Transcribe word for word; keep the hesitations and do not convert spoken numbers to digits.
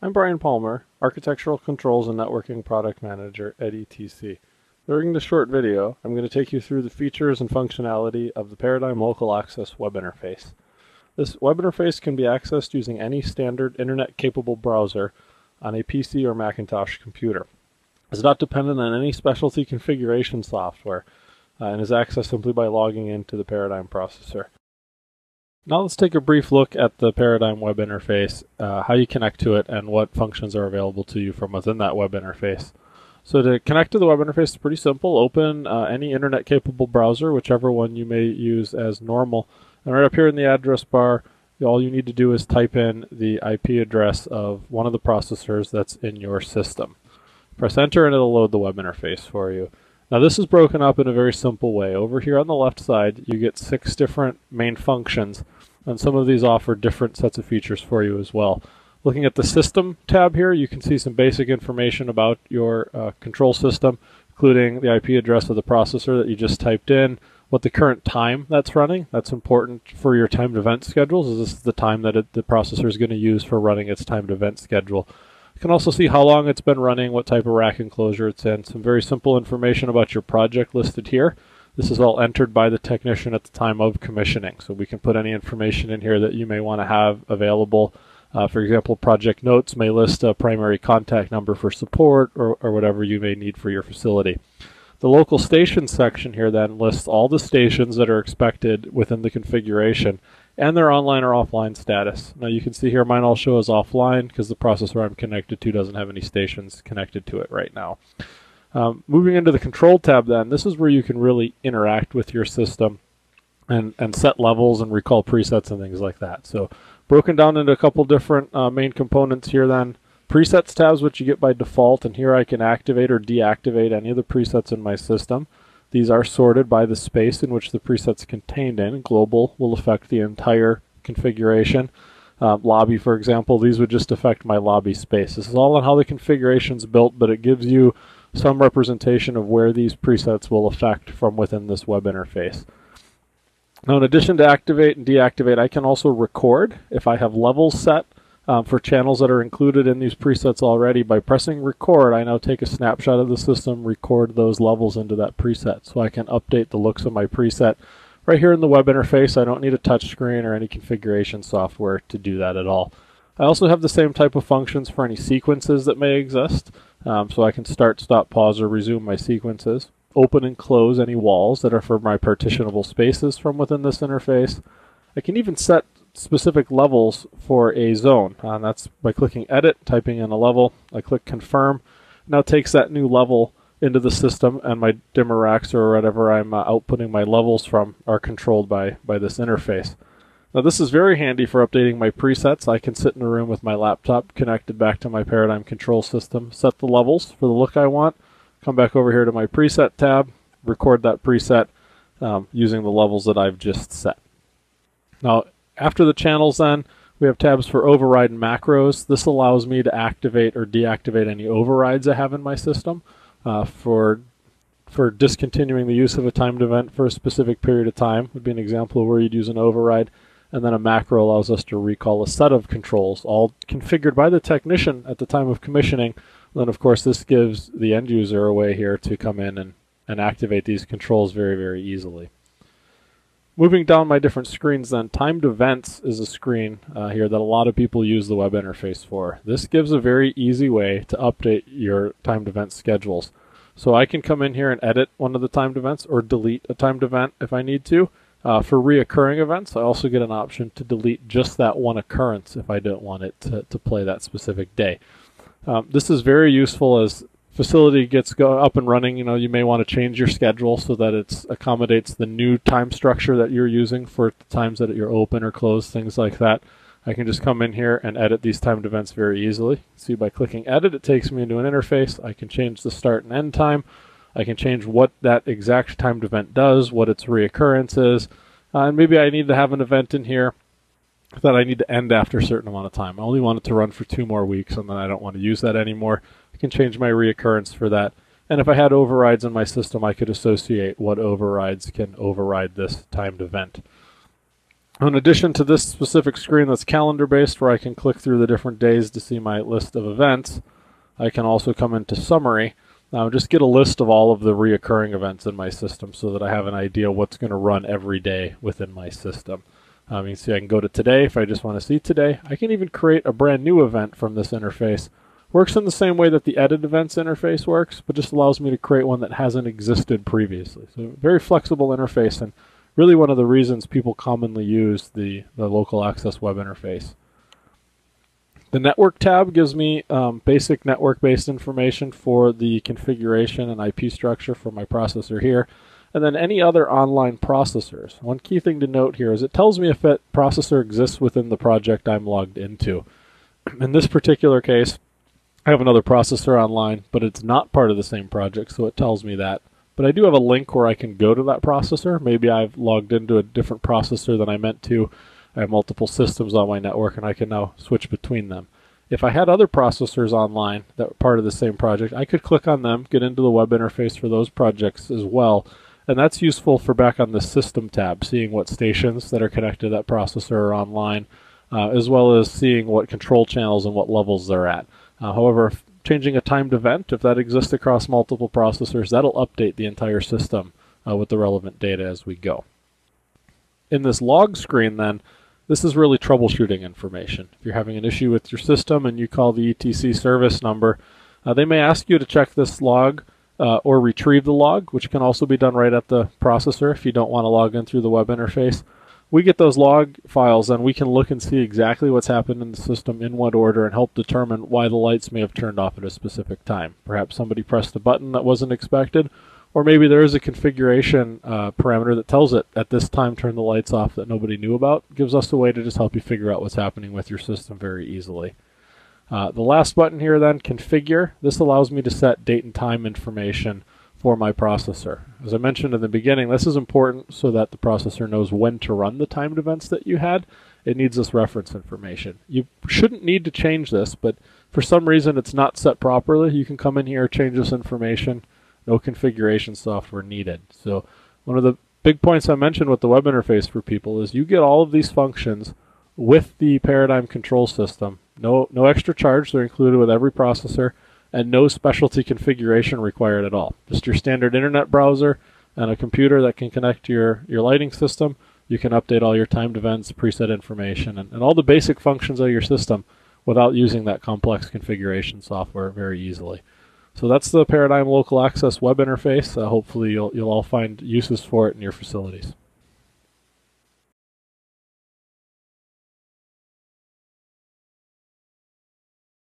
I'm Brian Palmer, Architectural Controls and Networking Product Manager at E T C. During this short video, I'm going to take you through the features and functionality of the Paradigm Local Access Web Interface. This web interface can be accessed using any standard internet-capable browser on a P C or Macintosh computer. It's not dependent on any specialty configuration software uh, and is accessed simply by logging into the Paradigm processor. Now let's take a brief look at the Paradigm web interface, uh, how you connect to it, and what functions are available to you from within that web interface. So to connect to the web interface is pretty simple. Open uh, any internet-capable browser, whichever one you may use as normal. And right up here in the address bar, all you need to do is type in the I P address of one of the processors that's in your system. Press enter and it'll load the web interface for you. Now this is broken up in a very simple way. Over here on the left side, you get six different main functions, and some of these offer different sets of features for you as well. Looking at the system tab here, you can see some basic information about your uh, control system, including the I P address of the processor that you just typed in, what the current time that's running. That's important for your timed event schedules, as this is the time that it, the processor is going to use for running its timed event schedule. You can also see how long it's been running, what type of rack enclosure it's in, some very simple information about your project listed here. This is all entered by the technician at the time of commissioning, so we can put any information in here that you may want to have available. Uh, for example, project notes may list a primary contact number for support or, or whatever you may need for your facility. The local station section here then lists all the stations that are expected within the configuration and their online or offline status. Now you can see here mine all show as offline because the processor I'm connected to doesn't have any stations connected to it right now. Um, moving into the control tab then, this is where you can really interact with your system and, and set levels and recall presets and things like that. So broken down into a couple different uh, main components here then. Presets tabs, which you get by default, and here I can activate or deactivate any of the presets in my system. These are sorted by the space in which the preset's contained in. Global will affect the entire configuration. Uh, lobby, for example, these would just affect my lobby space. This is all on how the configuration's built, but it gives you some representation of where these presets will affect from within this web interface. Now, in addition to activate and deactivate, I can also record if I have levels set um, for channels that are included in these presets already. By pressing record, I now take a snapshot of the system, record those levels into that preset, so I can update the looks of my preset. Right here in the web interface, I don't need a touchscreen or any configuration software to do that at all. I also have the same type of functions for any sequences that may exist, um, so I can start, stop, pause, or resume my sequences. Open and close any walls that are for my partitionable spaces from within this interface. I can even set specific levels for a zone, and that's by clicking edit, typing in a level. I click confirm. Now it takes that new level into the system, and my dimmer racks or whatever I'm uh, outputting my levels from are controlled by, by this interface. Now this is very handy for updating my presets. I can sit in a room with my laptop connected back to my Paradigm control system, set the levels for the look I want, come back over here to my preset tab, record that preset um, using the levels that I've just set. Now, after the channels then, we have tabs for override and macros. This allows me to activate or deactivate any overrides I have in my system uh, for, for discontinuing the use of a timed event for a specific period of time would be an example of where you'd use an override. And then a macro allows us to recall a set of controls, all configured by the technician at the time of commissioning. Then, of course, this gives the end user a way here to come in and, and activate these controls very, very easily. Moving down my different screens then, timed events is a screen uh, here that a lot of people use the web interface for. This gives a very easy way to update your timed event schedules. So I can come in here and edit one of the timed events or delete a timed event if I need to. Uh, for reoccurring events, I also get an option to delete just that one occurrence if I don't want it to, to play that specific day. Um, this is very useful as facility gets go up and running. You know, you may want to change your schedule so that it accommodates the new time structure that you're using for the times that you're open or closed, things like that. I can just come in here and edit these timed events very easily. See, by clicking edit, it takes me into an interface. I can change the start and end time. I can change what that exact timed event does, what its reoccurrence is, uh, and maybe I need to have an event in here that I need to end after a certain amount of time. I only want it to run for two more weeks, and then I don't want to use that anymore. I can change my reoccurrence for that. And if I had overrides in my system, I could associate what overrides can override this timed event. In addition to this specific screen that's calendar based, where I can click through the different days to see my list of events, I can also come into summary. Now just get a list of all of the reoccurring events in my system so that I have an idea what's going to run every day within my system. Um, you can see I can go to today if I just want to see today. I can even create a brand new event from this interface. Works in the same way that the edit events interface works, but just allows me to create one that hasn't existed previously. So very flexible interface, and really one of the reasons people commonly use the, the local access web interface. The network tab gives me um, basic network-based information for the configuration and I P structure for my processor here, and then any other online processors. One key thing to note here is it tells me if that processor exists within the project I'm logged into. In this particular case, I have another processor online, but it's not part of the same project, so it tells me that. But I do have a link where I can go to that processor. Maybe I've logged into a different processor than I meant to. I have multiple systems on my network, and I can now switch between them. If I had other processors online that were part of the same project, I could click on them, get into the web interface for those projects as well, and that's useful for back on the system tab, seeing what stations that are connected to that processor are online, uh, as well as seeing what control channels and what levels they're at. Uh, however, changing a timed event, if that exists across multiple processors, that'll update the entire system uh, with the relevant data as we go. In this log screen then, this is really troubleshooting information. If you're having an issue with your system and you call the E T C service number, uh, they may ask you to check this log uh, or retrieve the log, which can also be done right at the processor if you don't want to log in through the web interface. We get those log files and we can look and see exactly what's happened in the system in what order and help determine why the lights may have turned off at a specific time. Perhaps somebody pressed a button that wasn't expected, or maybe there is a configuration uh, parameter that tells it at this time turn the lights off that nobody knew about. It gives us a way to just help you figure out what's happening with your system very easily. Uh, the last button here then, configure. This allows me to set date and time information for my processor. As I mentioned in the beginning, this is important so that the processor knows when to run the timed events that you had. It needs this reference information. You shouldn't need to change this, but for some reason it's not set properly. You can come in here, change this information. No configuration software needed. So one of the big points I mentioned with the web interface for people is you get all of these functions with the Paradigm control system. No, no extra charge. They're included with every processor, and no specialty configuration required at all. Just your standard internet browser and a computer that can connect to your, your lighting system. You can update all your timed events, preset information, and, and all the basic functions of your system without using that complex configuration software very easily. So that's the Paradigm Local Access Web Interface. Uh, hopefully you'll, you'll all find uses for it in your facilities.